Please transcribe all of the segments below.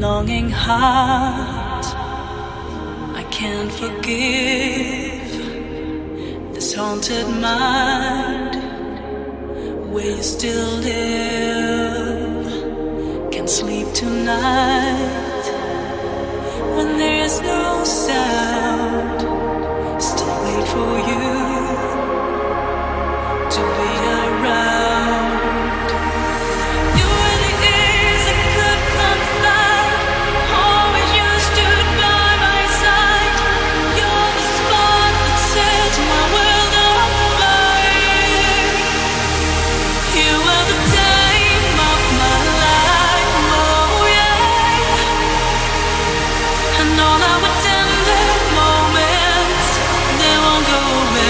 longing heart. I can't forgive this haunted mind. Where you still live, can't sleep tonight. When there's no sound, still wait for you to be around. All our tender moments, they won't go away.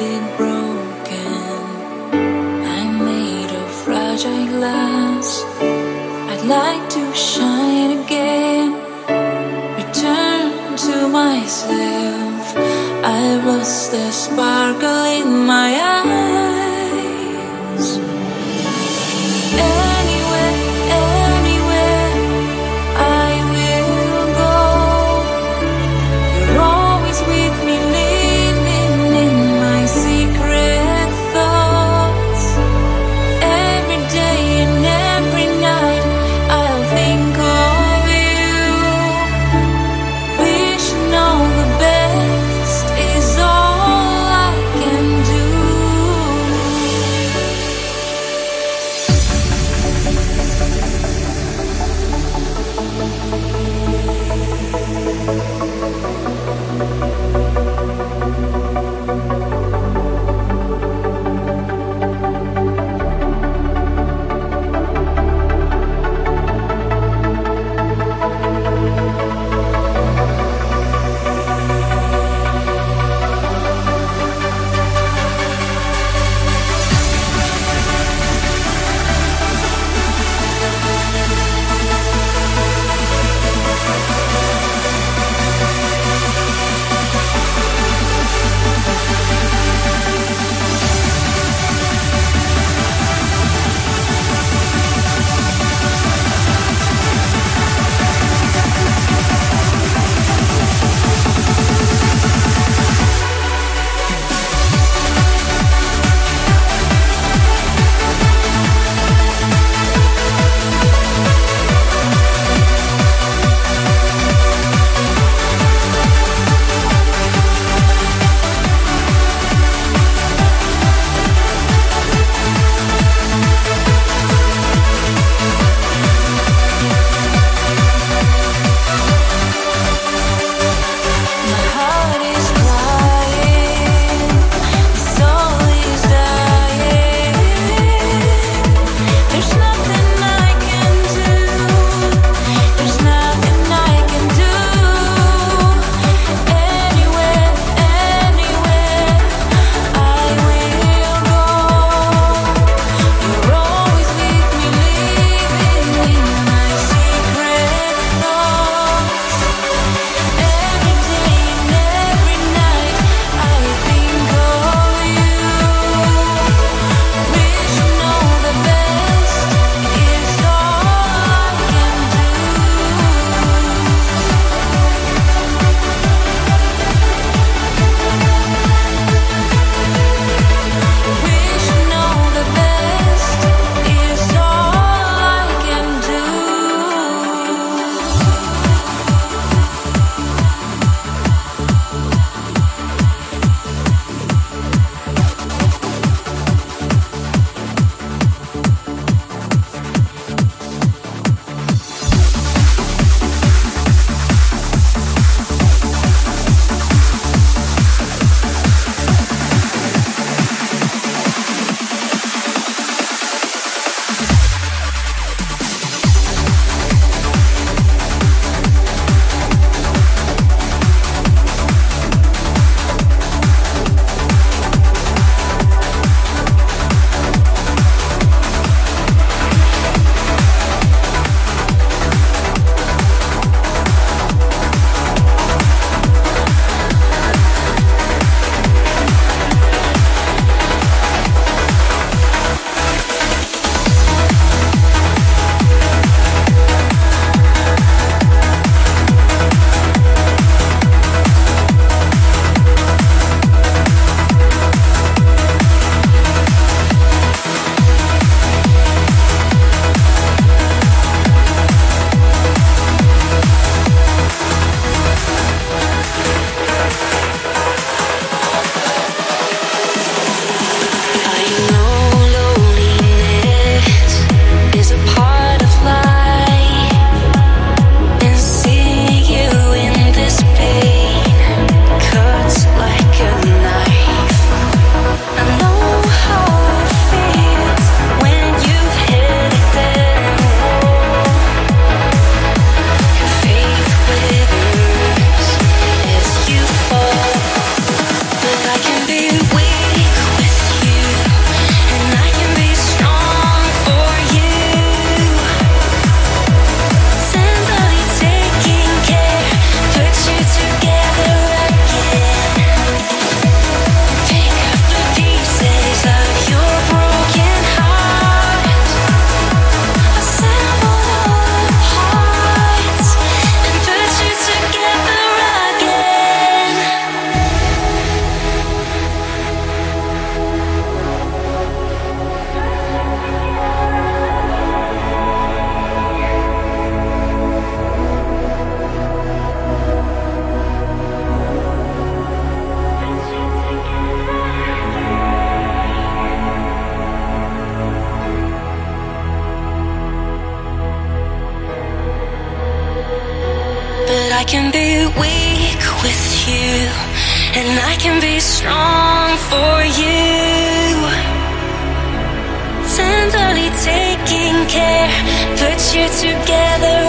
been broken. I'm made of fragile glass. I'd like to shine again, return to myself. I lost the sparkle in my eyes. Anywhere I will go, you're always with me, living in my secret thoughts. Every day and every night I'll think of you, wishing all the best is all I can do. I can be weak with you, and I can be strong for you. Tenderly taking care, put you together.